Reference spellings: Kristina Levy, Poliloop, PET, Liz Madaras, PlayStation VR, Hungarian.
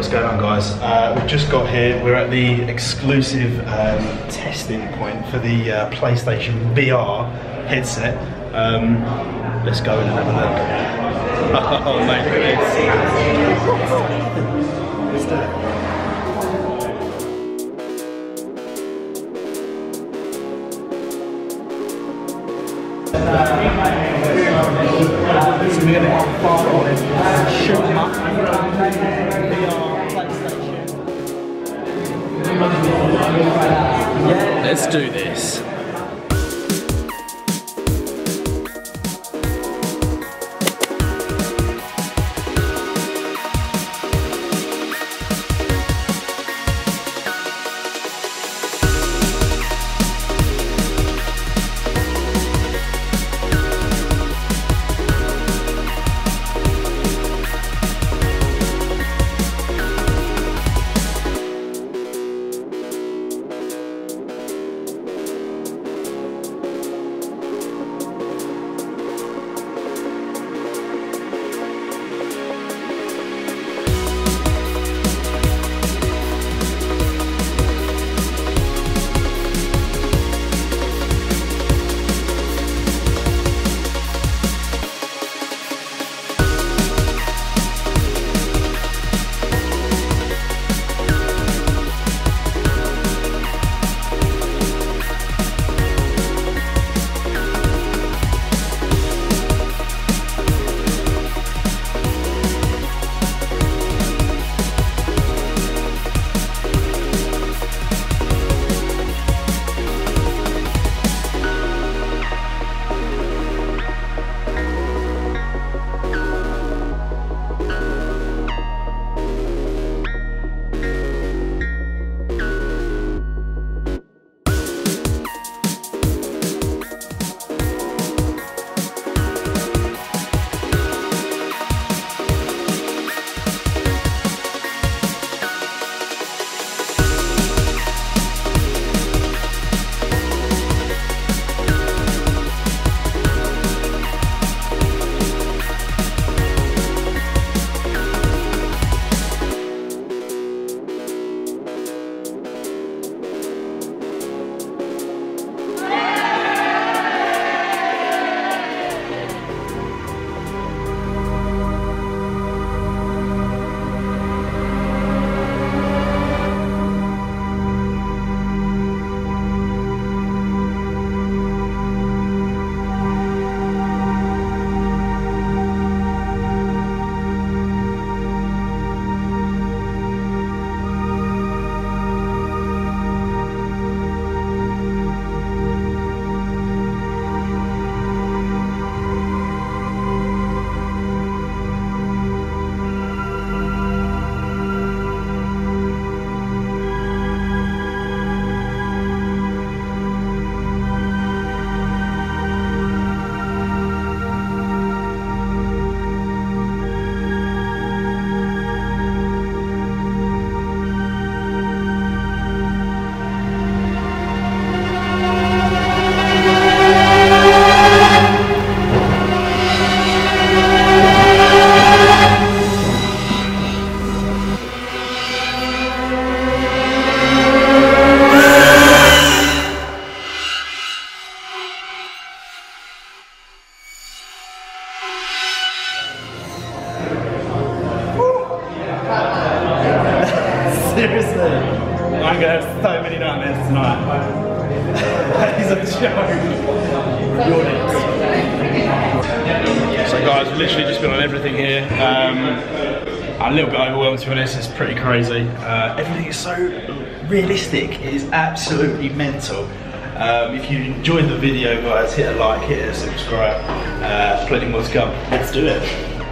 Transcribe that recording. What's going on, guys? We've just got here, we're at the exclusive testing point for the PlayStation VR headset. Let's go in and have a look. Oh, mate, look at this. What's that? So we're going to have far on it and shoot them up. PlayStation. Let's do this. Seriously, I'm gonna have so many nightmares tonight. That is a joke. So guys, we've literally just been on everything here. I'm a little bit overwhelmed, to be honest. It's pretty crazy. Everything is so realistic. It is absolutely mental. If you enjoyed the video, guys, hit a like, hit a subscribe. Plenty more to come. Let's do it.